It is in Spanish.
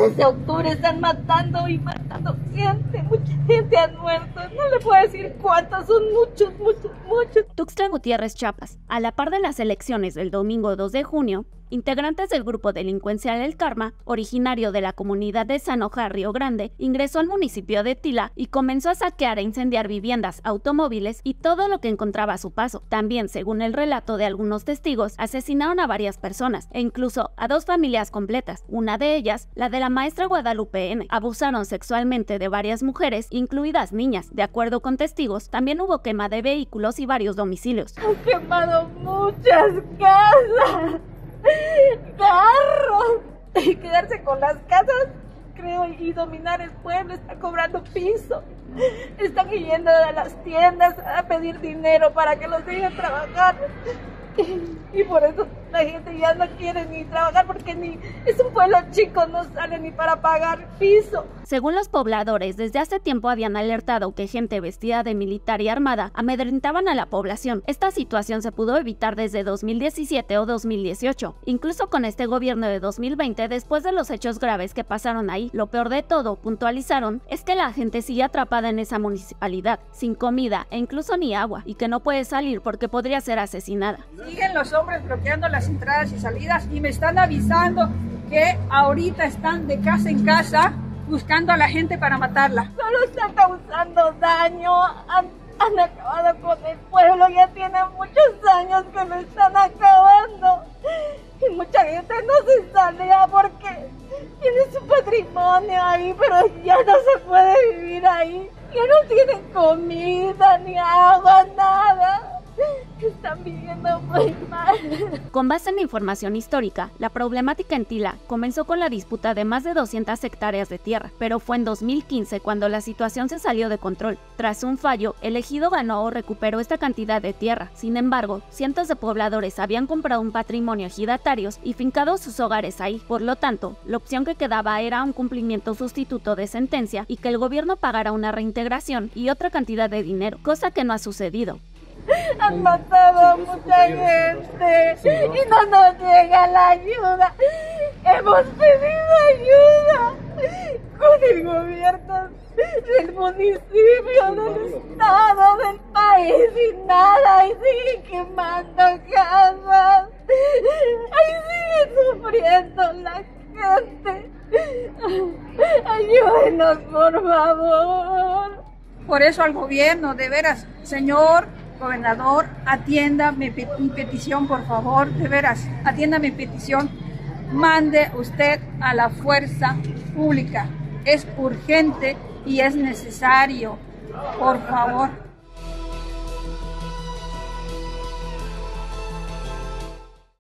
2 de octubre están matando y matando gente, mucha gente ha muerto, no le puedo decir cuántos, son muchos, muchos, muchos. Tuxtla Gutiérrez, Chiapas. A la par de las elecciones del domingo 2 de junio, integrantes del grupo delincuencial El Karma, originario de la comunidad de Sañojá, Río Grande, ingresó al municipio de Tila y comenzó a saquear e incendiar viviendas, automóviles y todo lo que encontraba a su paso. También, según el relato de algunos testigos, asesinaron a varias personas e incluso a 2 familias completas, una de ellas, la de la maestra Guadalupe N. Abusaron sexualmente de varias mujeres, incluidas niñas. De acuerdo con testigos, también hubo quema de vehículos y varios domicilios. Han quemado muchas casas. ¡Carro! Y quedarse con las casas, creo, y dominar el pueblo. Está cobrando piso, están yendo a las tiendas a pedir dinero para que los dejen trabajar, y por eso la gente ya no quiere ni trabajar, porque ni es un pueblo chico, no sale ni para pagar piso. Según los pobladores, desde hace tiempo habían alertado que gente vestida de militar y armada amedrentaban a la población. Esta situación se pudo evitar desde 2017 o 2018, incluso con este gobierno de 2020, después de los hechos graves que pasaron ahí. Lo peor de todo, puntualizaron, es que la gente sigue atrapada en esa municipalidad, sin comida e incluso ni agua, y que no puede salir porque podría ser asesinada. Siguen los hombres bloqueando las entradas y salidas, y me están avisando que ahorita están de casa en casa buscando a la gente para matarla. Solo están causando daño, han acabado con el pueblo, ya tienen muchos años que lo están acabando, y mucha gente no se sale ya porque tiene su patrimonio ahí, pero ya no se puede vivir ahí, ya no tienen comida ni agua, nada. Están viviendo muy mal. Con base en la información histórica, la problemática en Tila comenzó con la disputa de más de 200 hectáreas de tierra, pero fue en 2015 cuando la situación se salió de control. Tras un fallo, el ejido ganó o recuperó esta cantidad de tierra. Sin embargo, cientos de pobladores habían comprado un patrimonio ejidatarios y fincado sus hogares ahí. Por lo tanto, la opción que quedaba era un cumplimiento sustituto de sentencia y que el gobierno pagara una reintegración y otra cantidad de dinero, cosa que no ha sucedido. Han matado a mucha gente y no nos llega la ayuda. Hemos pedido ayuda con el gobierno del municipio, del estado, del país, y nada, y siguen quemando casas, ahí siguen sufriendo la gente. Ayúdenos, por favor. Por eso al gobierno, de veras, señor gobernador, atienda mi petición, por favor, de veras, atienda mi petición, mande usted a la fuerza pública, es urgente y es necesario, por favor.